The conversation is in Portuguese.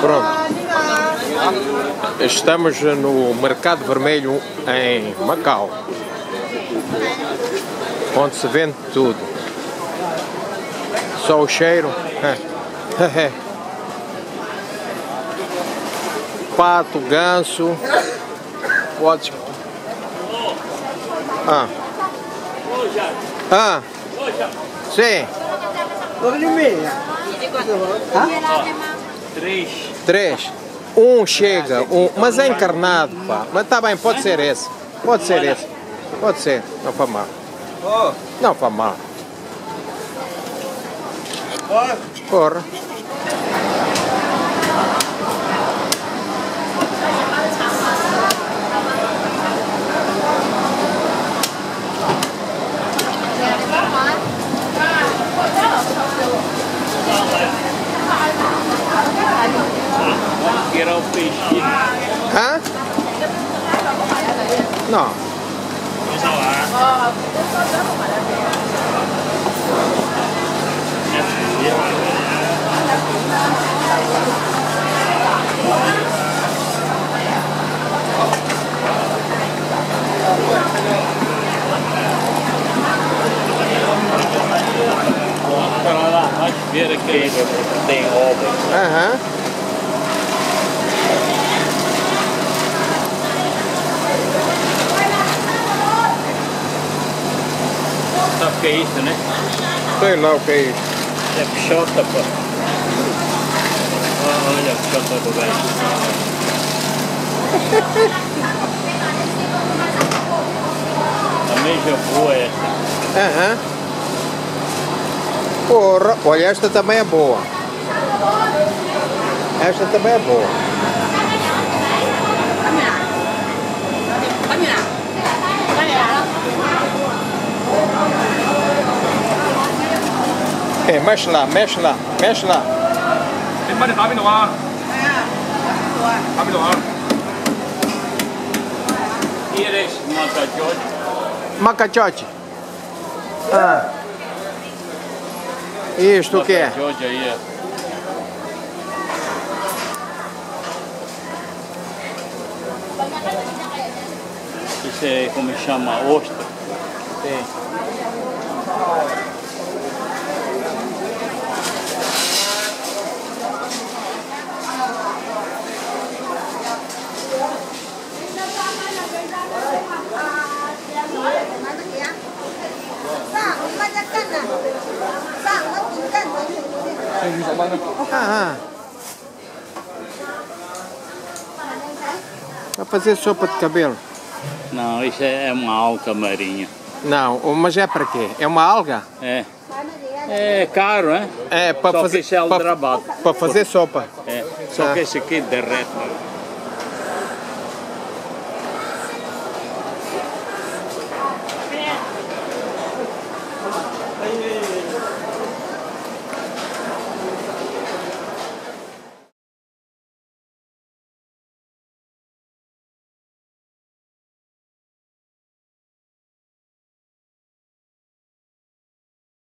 Pronto. Estamos no Mercado Vermelho em Macau, onde se vende tudo. Só o cheiro. Pato, ganso. Pode. Sim. Três. Um chega, mas é encarnado, pá. Mas tá bem, pode ser esse. Pode ser esse. Pode ser. Não faz mal. Não faz mal. Porra. Não. Vai ver aqui, tem obra. Sabe o que é isso, né? Sei lá o que é isso. É pichota, pô. Olha a pichota do velho. A mesma boa é essa. Porra, olha, esta também é boa. Esta também é boa. É, mexe lá, mexe lá, mexe lá. Tem mais de no ar. E eles macachote. Isto o que é? Isso é como chama ostra. Sim. Vai fazer sopa de cabelo? Não, isso é uma alga marinha. Não, mas é para quê? É uma alga? É. É caro, é? É, para fazer sopa. É, só que esse aqui derrete.